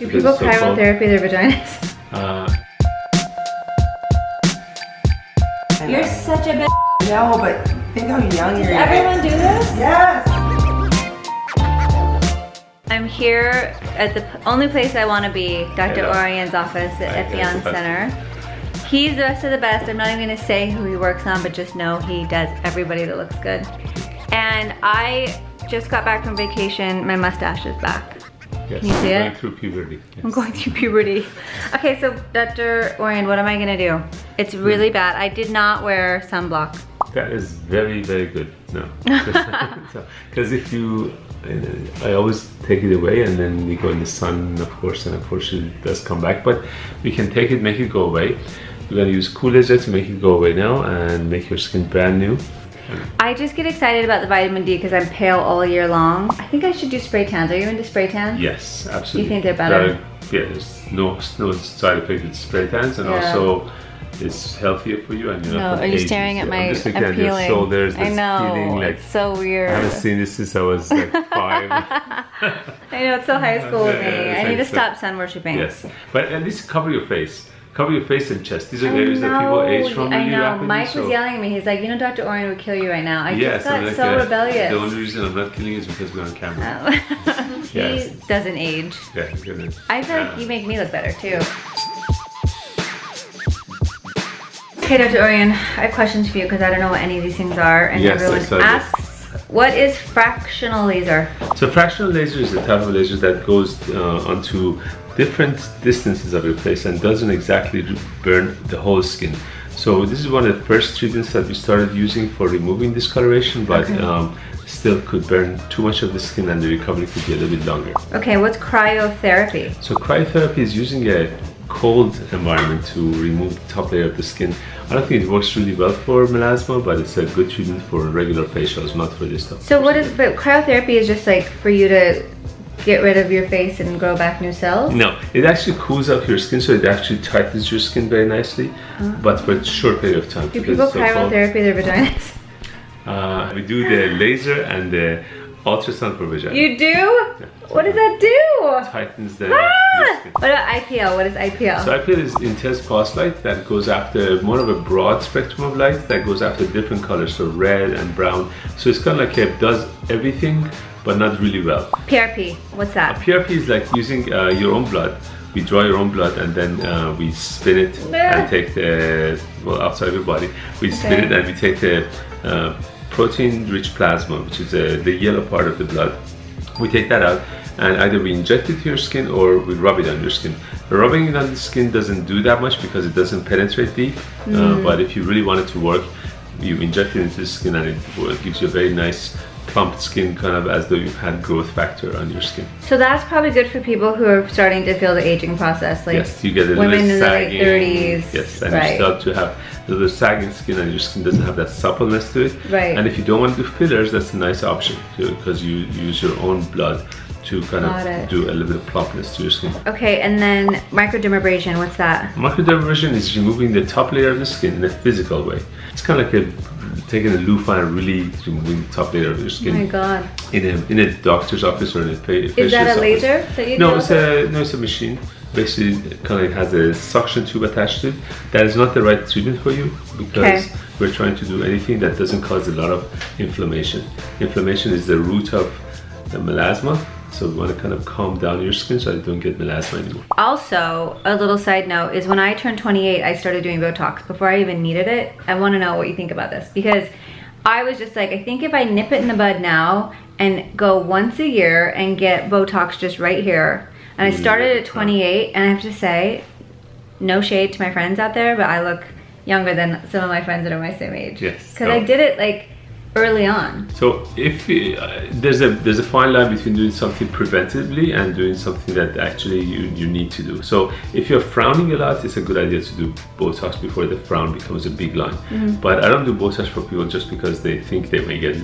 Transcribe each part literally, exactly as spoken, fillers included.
Do people chirotherapy their vaginas? Uh. You're such a bitch. No, but think how young you are. Does everyone do this? Yes. I'm here at the only place I want to be, Doctor Ourian's office at Epione Center. He's the best of the best. I'm not even gonna say who he works on, but just know he does everybody that looks good. And I just got back from vacation. My mustache is back. Yes, Can you see I'm it? Going through puberty. Yes. I'm going through puberty. Okay, so Doctor Ourian, what am I gonna do? It's really yeah. bad. I did not wear sunblock. That is very, very good. No, because if you, I always take it away and then we go in the sun, of course, and of course it does come back. But we can take it, make it go away. We're gonna use Cool Laser to make it go away now and make your skin brand new. I just get excited about the vitamin D because I'm pale all year long. I think I should do spray tans. Are you into spray tans? Yes, absolutely. You think they're better? That, yeah, there's no, no side effect with spray tans, and yeah. also it's healthier for you. And you're no, not are you staring at yeah, my I'm just looking appealing. At your shoulders, I know, feeling, like, it's so weird. I haven't seen this since I was like five. I know, it's so high school with me. Yeah, I need to so. stop sun worshipping. Yes, but at least cover your face. Cover your face and chest. These are areas that people age from. I know. Mike was yelling at me. He's like, you know, Doctor Ourian would kill you right now. I just got so rebellious. The only reason I'm not killing you is because we're on camera. He doesn't age. Yeah, he doesn't. I feel like you make me look better too. Okay, Doctor Ourian, I have questions for you because I don't know what any of these things are, and everyone asks. What is fractional laser? So fractional laser is a type of laser that goes uh, onto different distances of your face and doesn't exactly burn the whole skin. So this is one of the first treatments that we started using for removing discoloration, but okay. um, still could burn too much of the skin and the recovery could be a little bit longer. Okay, what's cryotherapy? So cryotherapy is using a cold environment to remove the top layer of the skin. I don't think it works really well for melasma, but it's a good treatment for regular facials, not for this stuff. So what is, but cryotherapy is just like for you to get rid of your face and grow back new cells? No, it actually cools up your skin, so it actually tightens your skin very nicely, uh-huh. but for a short period of time. Do people so cryotherapy their vaginas? Uh, we do the laser and the ultrasound for vagina. You do? Yeah. What does that do? Tightens the, ah! the skin. What about I P L? What is I P L? So I P L is intense pulse light that goes after more of a broad spectrum of light that goes after different colors, so red and brown. So it's kind of like it does everything, but not really well. P R P, what's that? A P R P is like using uh, your own blood. We draw your own blood and then uh, we spin it and take the, well, outside of your body. We okay. spin it and we take the uh, protein-rich plasma, which is uh, the yellow part of the blood. We take that out and either we inject it to your skin or we rub it on your skin. Rubbing it on the skin doesn't do that much because it doesn't penetrate deep, mm. uh, but if you really want it to work, you inject it into the skin and it gives you a very nice plumped skin, kind of as though you've had growth factor on your skin. So that's probably good for people who are starting to feel the aging process, like yes, you get a women in sagging, the late thirties. Yes, and right. you start to have a little sagging skin and your skin doesn't have that suppleness to it. Right. And if you don't want to do fillers, that's a nice option too, because you use your own blood to kind Got of it. do a little bit of plumpness to your skin. Okay, and then microdermabrasion, what's that? Microdermabrasion is removing the top layer of the skin in a physical way. It's kind of like a, taking a loofah and really removing the top layer of your skin. Oh my God. In a, in a doctor's office or in a facialist office. Is that a laser that you no, it's a, no, it's a machine. Basically, it kind of has a suction tube attached to it. That is not the right treatment for you because okay. we're trying to do anything that doesn't cause a lot of inflammation. Inflammation is the root of the melasma. So we want to kind of calm down your skin so you don't get melasma anymore. Also, a little side note is when I turned twenty-eight, I started doing Botox before I even needed it. I want to know what you think about this because I was just like, I think if I nip it in the bud now and go once a year and get Botox just right here. And I started at twenty-eight and I have to say, no shade to my friends out there, but I look younger than some of my friends that are my same age. Yes. Because oh. I did it like early on. So if you, uh, there's a there's a fine line between doing something preventively and doing something that actually you, you need to do. So if you're frowning a lot, it's a good idea to do Botox before the frown becomes a big line. Mm-hmm. But I don't do Botox for people just because they think they may get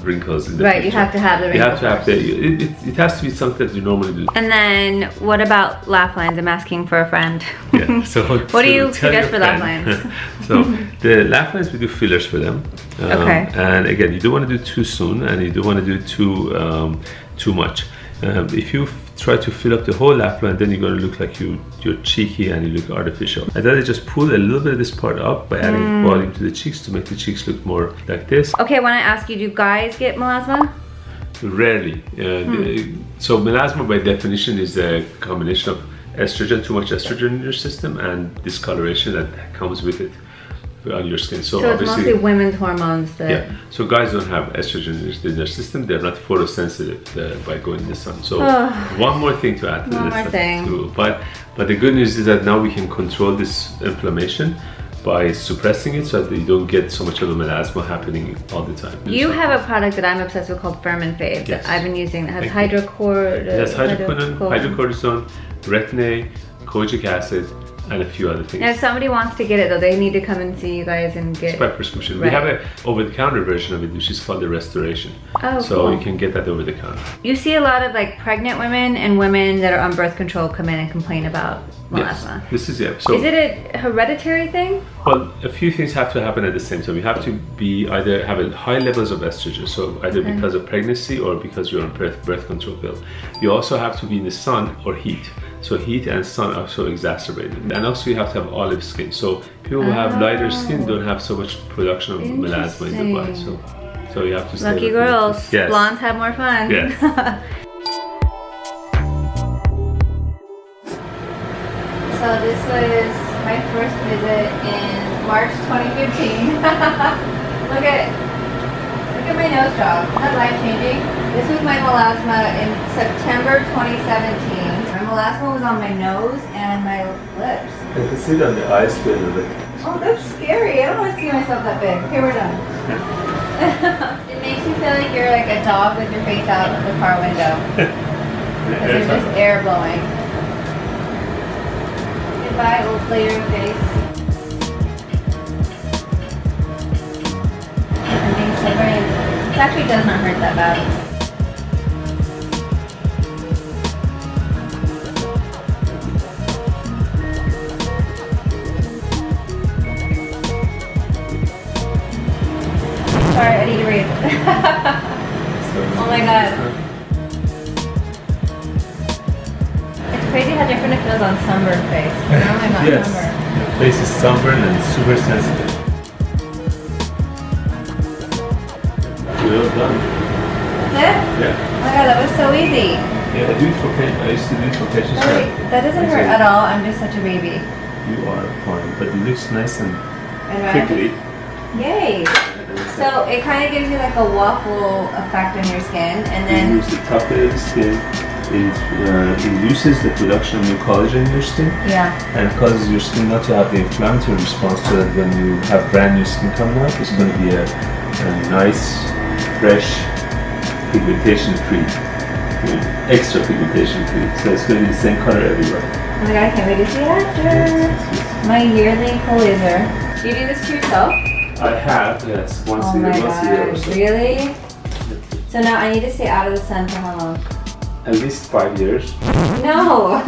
wrinkles in the right picture. You have to have the wrinkles. You have to have the, it, it, it has to be something that you normally do. And then what about laugh lines? I'm asking for a friend. Yeah, so what do you suggest for laugh lines? So the laugh lines, we do fillers for them. Um, okay. And again, you don't want to do too soon and you don't want to do too um, too much. Um, if you try to fill up the whole afro, and then you're going to look like you, you're cheeky and you look artificial. And then I just pull a little bit of this part up by adding mm. volume to the cheeks to make the cheeks look more like this. Okay, when I ask you, do guys get melasma? Rarely. Uh, hmm. the, so melasma by definition is a combination of estrogen, too much estrogen in your system, and discoloration that comes with it on your skin. So, so it's obviously mostly women's hormones that... Yeah, so guys don't have estrogen in their system. They're not photosensitive by going to the sun. So oh. one more thing to add to one this thing. Too. But, but the good news is that now we can control this inflammation by suppressing it so that you don't get so much of a melasma happening all the time. You have a product that I'm obsessed with called Firmin Faeve. Yes. I've been using. It has hydrocortisone, it has hydrocortisone, hydrocortisone, retin-A, kojic acid, and a few other things. Now if somebody wants to get it though, they need to come and see you guys and get it. It's by prescription. Right. We have an over-the-counter version of it, which is called the Restoration. Oh, so cool. You can get that over-the-counter. You see a lot of like pregnant women and women that are on birth control come in and complain about melasma. Yes, this is it. So, is it a hereditary thing? Well, a few things have to happen at the same time. You have to be either have high levels of estrogen, so either okay. because of pregnancy or because you're on birth, birth control pill. You also have to be in the sun or heat. So heat and sun are so exacerbated. And also you have to have olive skin. So people who oh. have lighter skin don't have so much production of melasma in the body. So, so you have to stay lucky girls. Yes. Blondes have more fun. Yes. So this was my first visit in March twenty fifteen. Look at look at my nose job. Isn't that life changing? This was my melasma in September twenty seventeen. My melasma was on my nose and my lips. I can see it on the eyes a little bit. Oh, that's scary. I don't want to see myself that big. Okay, we're done. It makes you feel like you're like a dog with your face out of the car window. Because there's just air blowing. Goodbye, old player face. Everything's so brave. It actually does not hurt that bad. Sorry, I need to breathe. Oh my god. It's crazy how different it feels on sunburned face. Yes, your face is sunburned and super sensitive. Well done. That's it? Yeah. Oh my god, that was so easy. Yeah, I do it for patients. I used to do it for patients. No, wait, that doesn't hurt at all. I'm just such a baby. You are fine, but it looks nice and prickly. Yay! So it kind of gives you like a waffle effect on your skin, and then you use the top layer of the skin. It uh, induces the production of new collagen in your skin, yeah, and causes your skin not to have the inflammatory response, so that when you have brand new skin coming out, it's going to be a, a nice, fresh, pigmentation-free, extra pigmentation-free. So it's going to be the same color everywhere. Oh my god, I can't wait to see it after. Yes, yes, yes. My yearly Cool Laser. Do you do this to yourself? I have, yes, once oh a year, once a year or so. Really? Yes. So now I need to stay out of the sun for how long? At least five years. No!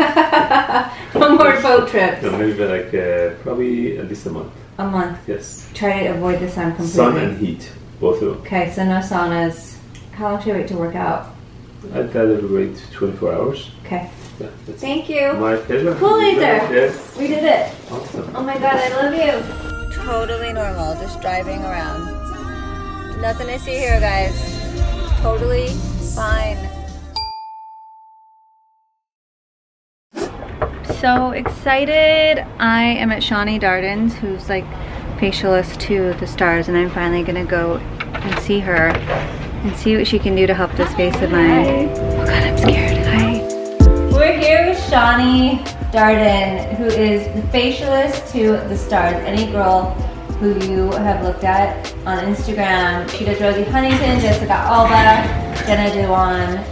No more boat trips. No, maybe like uh, probably at least a month. A month? Yes. Try to avoid the sun completely. Sun and heat, both of them. Okay, so no saunas. How long should I wait to work out? I'd rather wait twenty-four hours. Okay. Yeah, thank you. My pleasure. Cool Laser! Yes. We did it. Awesome. Oh my god, I love you. Totally normal, just driving around. Nothing to see here, guys. Totally fine. So excited. I am at Shani Darden's, who's like facialist to the stars, and I'm finally gonna go and see her and see what she can do to help this face of mine. Oh god, I'm scared. Hi. We're here with Shani Darden, who is the facialist to the stars. Any girl who you have looked at on Instagram. She does Rosie Huntington, Jessica Alba, Jenna Dewan,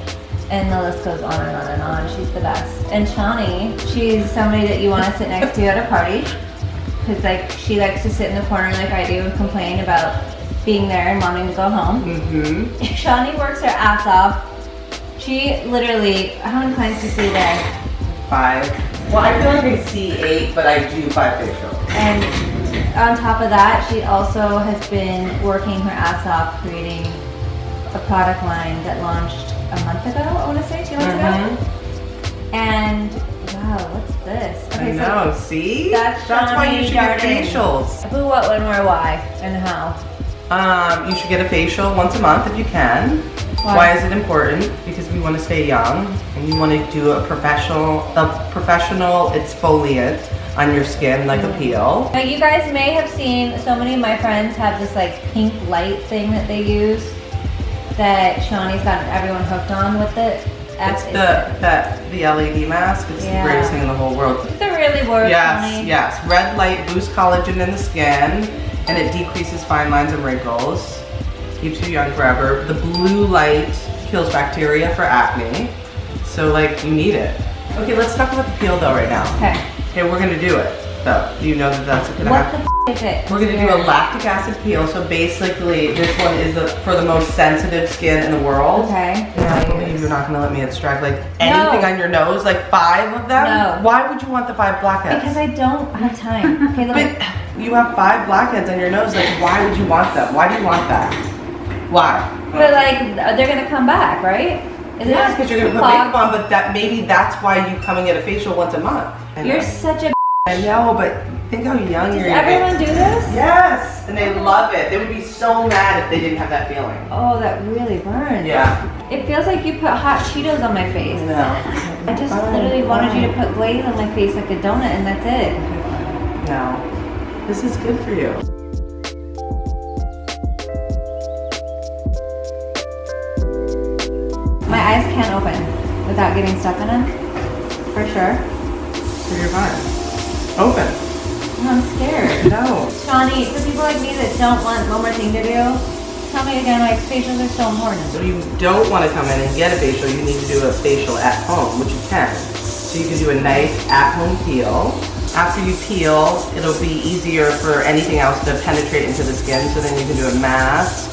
and the list goes on and on and on. She's the best. And Shani, she's somebody that you want to sit next to at a party, because like she likes to sit in the corner like I do and complain about being there and wanting to go home. Mm-hmm. Shani works her ass off. She literally, how many clients do you see there? Five. Well, I feel like I see eight, but I do five facial. And on top of that, she also has been working her ass off creating a product line that launched a month ago, I want to say, two months mm-hmm. ago. Oh, see? That's, That's why you should Darden. get facials. Who, what, when, where, why, and how? Um, you should get a facial once a month if you can. Why? Why is it important? Because we want to stay young, and you want to do a professional, a professional exfoliant on your skin, like mm-hmm. a peel. Now you guys may have seen so many of my friends have this like pink light thing that they use that Shani's gotten everyone hooked on with it. It's the, that, the L E D mask, it's yeah. the greatest thing in the whole world. Does it really work, Yes, Shani? yes. Red light boosts collagen in the skin, and it decreases fine lines and wrinkles. You're too young forever. The blue light kills bacteria for acne, so like, you need it. Okay, let's talk about the peel though right now. Okay. Okay, we're gonna do it though. You know that that's gonna happen. What the f is it? We're gonna do a lactic acid peel, so basically this one is the, for the most sensitive skin in the world. Okay. I can't believe you're not gonna let me extract like anything no. on your nose, like five of them? No. Why would you want the five blackheads? Because I don't have time. Okay, look. But you have five blackheads on your nose, like why would you want them? Why do you want that? Why? But like, they're gonna come back, right? Is yes, because you're going to put makeup on, but that maybe that's why you coming at a facial once a month. You're such a I know, but think how young Does you're everyone do this? Yes, and they love it. They would be so mad if they didn't have that feeling. Oh, that really burns. Yeah. It feels like you put hot Cheetos on my face. No. I just oh, literally wow. wanted you to put glaze on my face like a donut, and that's it. No. This is good for you. My eyes can't open without getting stuff in them, for sure. So you're fine. Open. I'm scared. No. Shani, for people like me that don't want one more thing to do, tell me again, like facials are so important. So you don't want to come in and get a facial, you need to do a facial at home, which you can. So you can do a nice at-home peel. After you peel, it'll be easier for anything else to penetrate into the skin, so then you can do a mask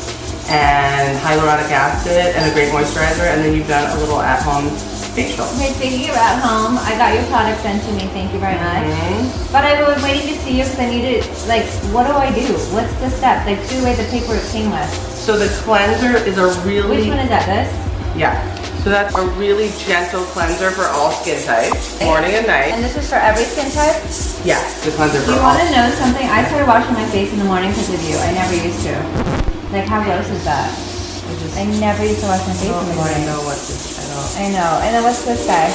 and hyaluronic acid and a great moisturizer, and then you've done a little at-home facial. Okay, speaking of at home, I got your product sent to me, thank you very much. Mm-hmm. But I was waiting to see you because I needed, like, what do I do? What's the step? Like, do away the paper it came with. So the cleanser is a really... Which one is that, this? Yeah. So that's a really gentle cleanser for all skin types, morning and night. And this is for every skin type? Yeah, the cleanser for all. You want to know something? I started washing my face in the morning because of you. I never used to. Like, how gross is that? I, just, I never used to wash my face in the morning. I know what's this, I don't. I know. And then what's this guy?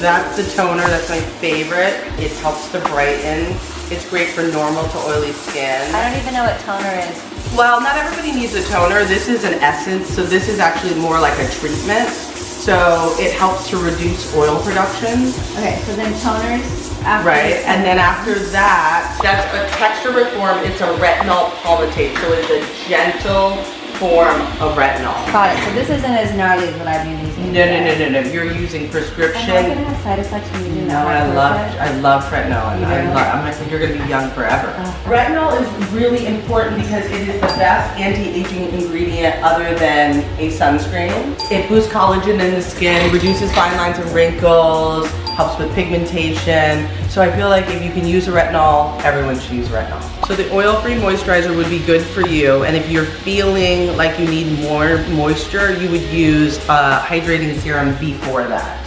That's the toner. That's my favorite. It helps to brighten. It's great for normal to oily skin. I don't even know what toner is. Well, not everybody needs a toner. This is an essence, so this is actually more like a treatment. So it helps to reduce oil production. Okay, so then toners after. Right, and then after that, that's a texture reform. It's a retinol palmitate, so it's a gentle form of retinol. Got it, so this isn't as gnarly as what I've been using. No, no, no, no, no, you're using prescription. Am I gonna have side effects when you do that? No, I love, I love retinol. And I love, I'm like, you're gonna be young forever. Oh. Retinol is really important because it is the best anti-aging ingredient other than a sunscreen. It boosts collagen in the skin, reduces fine lines and wrinkles, helps with pigmentation. So I feel like if you can use a retinol, everyone should use retinol. So the oil-free moisturizer would be good for you, and if you're feeling like you need more moisture, you would use a hydrating serum before that.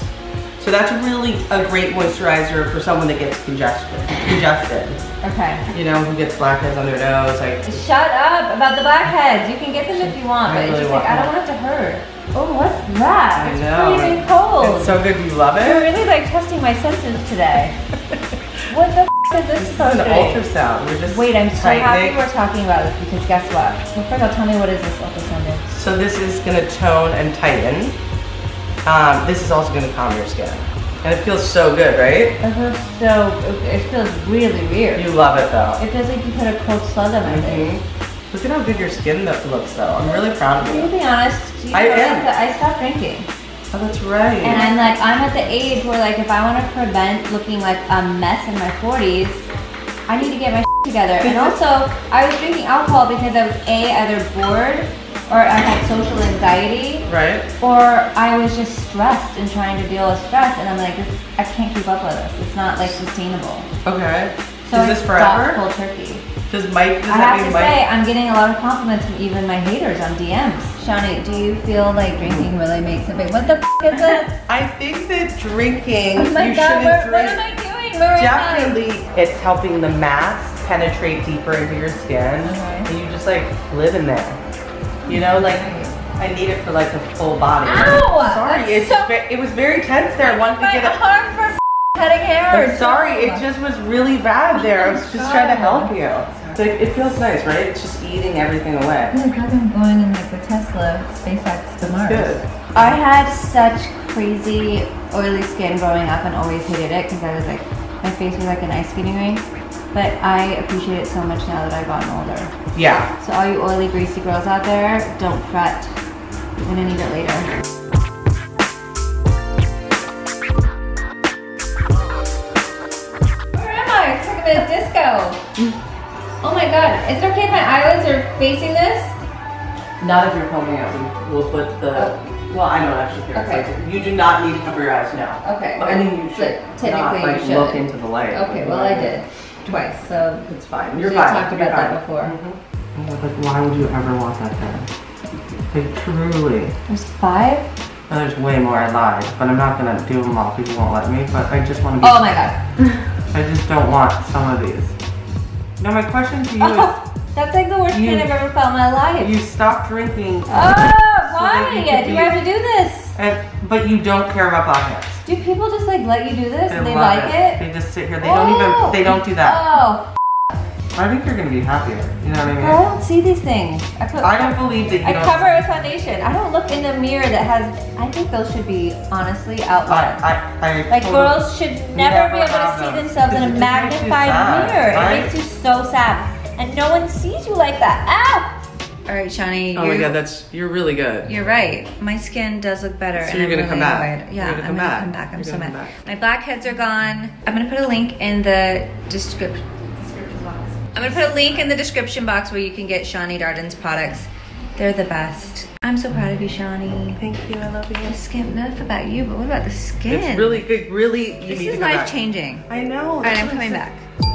So that's really a great moisturizer for someone that gets congested. Congested. Okay. You know, who gets blackheads on their nose. Like. Shut up about the blackheads. You can get them if you want, I but really it's just want like, them. I don't want it to hurt. Oh, what's that? I know. It's freezing cold. It's so good. You love it? You're really like testing my senses today. What the f is this supposed to be? This is an ultrasound. We're just Wait, I'm so happy we're talking about this because guess what? Well, first of all, tell me what is this ultrasound is? So this is going to tone and tighten. Um, this is also going to calm your skin. And it feels so good, right? It feels so, it feels really weird. You love it though. It feels like you put a cold slug on my face. Look at how good your skin looks though. I'm really proud of you. To be honest, you I am. I stopped drinking. Oh, that's right. And I'm like, I'm at the age where like if I want to prevent looking like a mess in my forties, I need to get my shit together. And also, I was drinking alcohol because I was A, either bored, or I had social anxiety, right? Or I was just stressed and trying to deal with stress, and I'm like, this, I can't keep up with this. It's not like sustainable. Okay. So is this forever? Cold turkey. Does Mike? Does I that have mean to Mike? say, I'm getting a lot of compliments from even my haters on D Ms. Shani, do you feel like drinking really makes a big? What the f is this? I think that drinking. Oh my you god! What, drink. what am I doing? where definitely it it's helping the mask penetrate deeper into your skin, okay. and you just like live in there. You know, like I need it for like the full body. Ow! Sorry, it's so it was very tense there. I wanted to get a cutting hair. I'm sorry, it just was really bad there. I was just trying to help you. It's like, it feels nice, right? It's just eating everything away. It's like I'm going in like the Tesla SpaceX to Mars. Good. I had such crazy oily skin growing up and always hated it because I was like, my face was like an ice skating rink. But I appreciate it so much now that I've gotten older. Yeah. So all you oily, greasy girls out there, don't fret. You're gonna need it later. The disco. Oh my god, is it okay if my eyelids are facing this? Not if you're combing out. We'll put the. Well, I don't actually care. Okay. Like, you do not need to cover your eyes now. Okay. But I mean, you should. But technically, not, like, you should look into the light. Okay. Well, I did twice, so it's fine. You're fine. We talked about that before. Mm-hmm. Like, why would you ever want that then? Like, truly. There's five. No, there's way more. I lied, but I'm not gonna do them all. People won't let me. But I just want to. Be oh my god. I just don't want some of these. Now my question to you oh, is... That's like the worst pain I've ever felt in my life. You stopped drinking. Oh, so why? Do you have to do this? And, but you don't care about blackheads. Do people just like let you do this they and they like it. it? They just sit here. They oh. don't even... They don't do that. Oh, I think you're going to be happier. You know what I mean? I don't see these things. I, put, I don't believe that you I don't cover a foundation. I don't look in the mirror that has... I think those should be, honestly, outlined. I, I, I like, girls should never, never be able to see them. themselves in a magnified mirror. I, it makes you so sad. And no one sees you like that. Ah! All right, Shani. Oh my God, that's... You're really good. You're right. My skin does look better. So and you're going to really come back. Annoyed. Yeah, you're gonna I'm going to come back. I'm you're so mad. Back. My blackheads are gone. I'm going to put a link in the description. I'm gonna put a link in the description box where you can get Shani Darden's products. They're the best. I'm so proud of you, Shani. Thank you, I love you. I skimp enough about you, but what about the skin? It's really good, really. This is life-changing. I know. All right, I'm coming back.